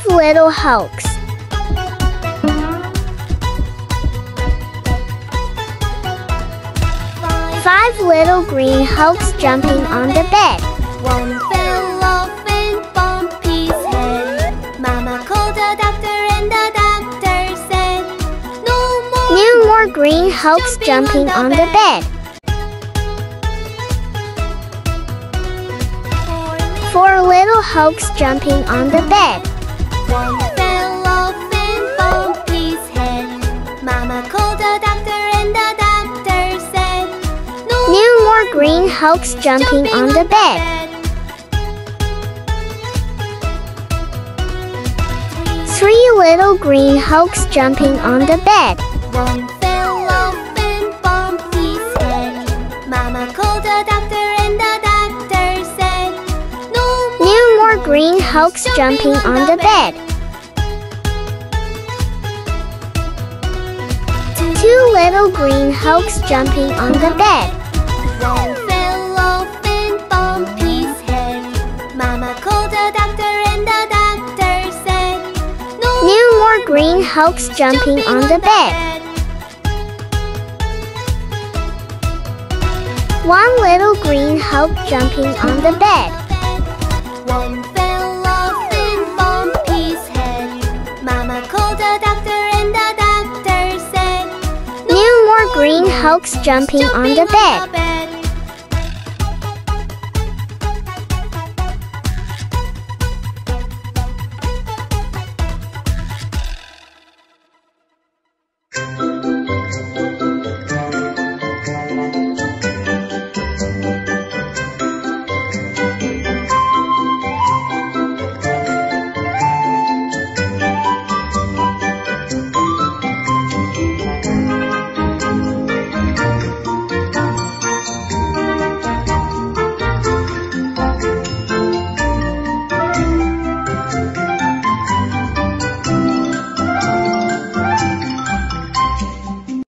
5 Little Hulks. Five little green hulks jumping on the bed. One fell off and bumped his head. Mama called the doctor and the doctor said, No more green hulks jumping on the bed. Four little hulks jumping on the bed. One fell off and bumped his head. Mama called the doctor and the doctor said, No more green hulks jumping on the bed. Three little green hulks jumping on the bed. One fell off and bumped his head. Mama called the doctor and the doctor said, No more green hulks jumping on the bed. Two little green hulks jumping on the bed. One fell off and bumped his head. Mama called the doctor and the doctor said, No more green hulks jumping on the bed. One little green hulk jumping on the bed. One fell off and bumped his head. Mama called the doctor and the doctor said, No more green hulks jumping on the bed.